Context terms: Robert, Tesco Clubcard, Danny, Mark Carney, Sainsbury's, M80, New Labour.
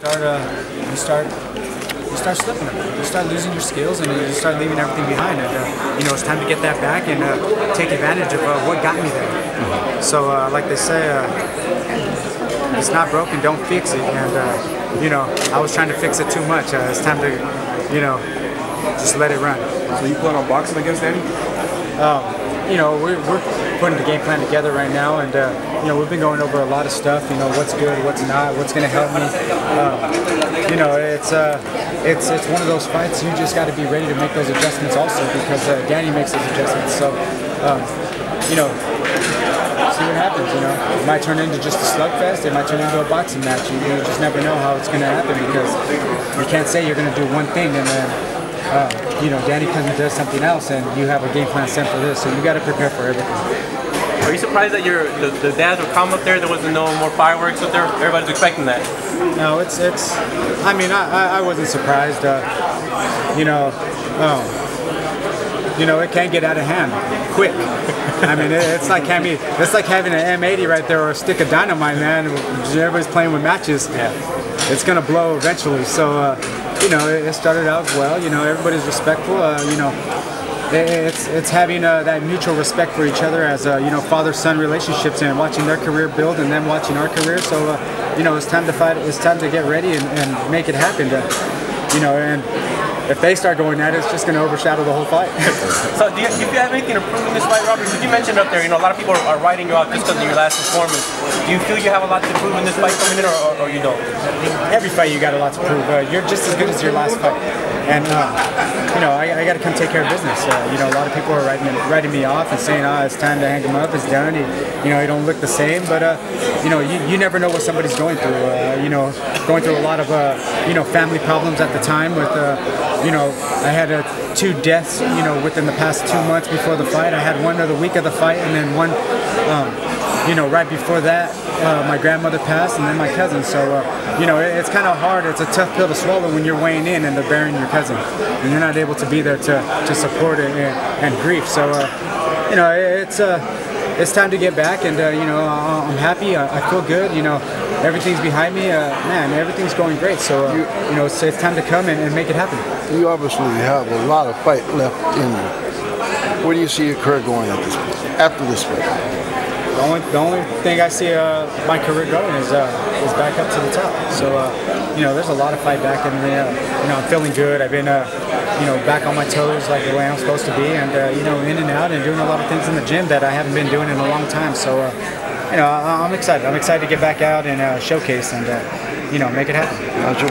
You start slipping them. You start losing your skills, and you start leaving everything behind. And you know, it's time to get that back and take advantage of what got me there. So, like they say, it's not broken, don't fix it. And you know, I was trying to fix it too much. It's time to, you know, just let it run. So you plan on boxing against Danny? You know, we're putting the game plan together right now, and you know, we've been going over a lot of stuff. You know, what's good, what's not, what's going to help me. You know, it's one of those fights. You just got to be ready to make those adjustments also, because Danny makes those adjustments. So, you know, see what happens. You know, it might turn into just a slugfest. It might turn into a boxing match. You just never know how it's going to happen, because you can't say you're going to do one thing and then. You know, Danny comes and does something else, and you have a game plan set for this, so you got to prepare for everything. Are you surprised that the dads were calm up there? There wasn't no more fireworks up there. Everybody's expecting that. No, it's. I mean, I wasn't surprised. You know, you know, it can get out of hand quick. I mean, it's like having an M80 right there, or a stick of dynamite, man. Everybody's playing with matches. Yeah. It's gonna blow eventually. So. You know, it started out well. You know, everybody's respectful. You know, it's having that mutual respect for each other as you know, father-son relationships, and watching their career build and then watching our career. So you know, it's time to fight. It's time to get ready and make it happen. You know, and if they start going at it, it's just going to overshadow the whole fight. So, do you have anything to prove in this fight, Robert? Because you mentioned up there, you know, a lot of people are writing you out just because of your last performance. Do you feel you have a lot to prove in this fight coming in, or you don't? Every fight you got a lot to prove. You're just as good as your last fight, and you know, I got to come take care of business. You know, a lot of people are writing me off and saying, "Ah, oh, it's time to hang him up. It's done. You know, he don't look the same." But you know, you never know what somebody's going through. You know, going through a lot of you know, family problems at the time with. You know, I had 2 deaths, you know, within the past 2 months before the fight. I had one the week of the fight, and then one, you know, right before that, my grandmother passed, and then my cousin. So, you know, it's kind of hard. It's a tough pill to swallow when you're weighing in and they're burying your cousin, and you're not able to be there to support it and grief. So, you know, it's time to get back, and, you know, I'm happy. I feel good, you know. Everything's behind me, man, everything's going great, so, you know, so it's time to come and make it happen. You obviously have a lot of fight left in you. Where do you see your career going at this point, after this fight? The only thing I see my career going is back up to the top. So, you know, there's a lot of fight back in me. You know, I'm feeling good. I've been, you know, back on my toes like the way I'm supposed to be, and, you know, in and out and doing a lot of things in the gym that I haven't been doing in a long time, so... you know, I'm excited. I'm excited to get back out and showcase and, you know, make it happen.